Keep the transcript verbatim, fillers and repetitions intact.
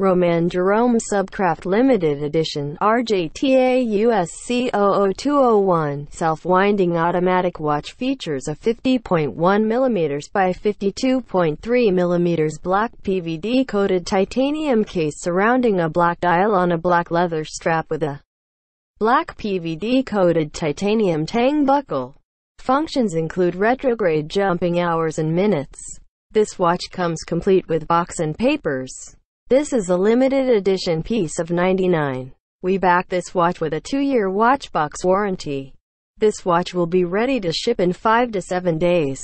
Romain Jerome Subcraft Limited Edition R J dot T A U S C zero zero two zero one self-winding automatic watch features a fifty point one millimeter by fifty-two point three millimeter black P V D-coated titanium case surrounding a black dial on a black leather strap with a black P V D-coated titanium tang buckle. Functions include retrograde jumping hours and minutes. This watch comes complete with box and papers. This is a limited edition piece of ninety-nine. We back this watch with a two year watch box warranty. This watch will be ready to ship in five to seven days.